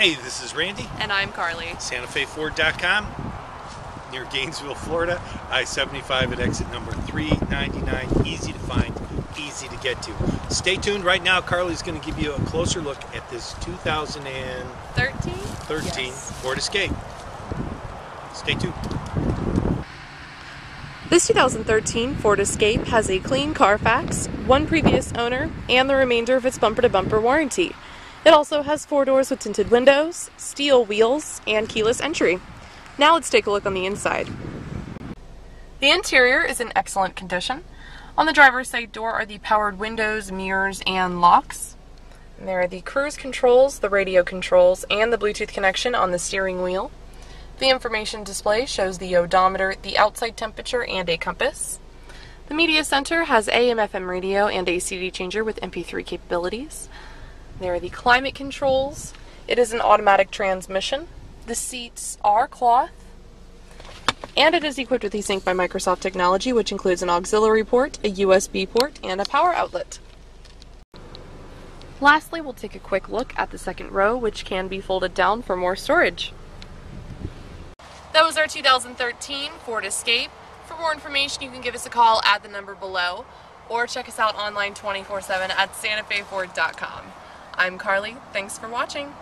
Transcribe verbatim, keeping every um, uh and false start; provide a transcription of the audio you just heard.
Hey, this is Randy. And I'm Carly. Santa Fe Ford dot com, near Gainesville, Florida, I seventy-five at exit number three ninety-nine. Easy to find, easy to get to. Stay tuned. Right now, Carly's going to give you a closer look at this two thousand thirteen thirteen yes. Ford Escape. Stay tuned. This two thousand thirteen Ford Escape has a clean Carfax, one previous owner, and the remainder of its bumper-to-bumper warranty. It also has four doors with tinted windows, steel wheels, and keyless entry. Now let's take a look on the inside. The interior is in excellent condition. On the driver's side door are the powered windows, mirrors, and locks. And there are the cruise controls, the radio controls, and the Bluetooth connection on the steering wheel. The information display shows the odometer, the outside temperature, and a compass. The media center has A M F M radio and a C D changer with M P three capabilities. There are the climate controls. It is an automatic transmission. The seats are cloth. And it is equipped with eSync by Microsoft technology, which includes an auxiliary port, a U S B port, and a power outlet. Lastly, we'll take a quick look at the second row, which can be folded down for more storage. That was our two thousand thirteen Ford Escape. For more information, you can give us a call at the number below or check us out online twenty-four seven at Santa Fe Ford dot com. I'm Carly. Thanks for watching.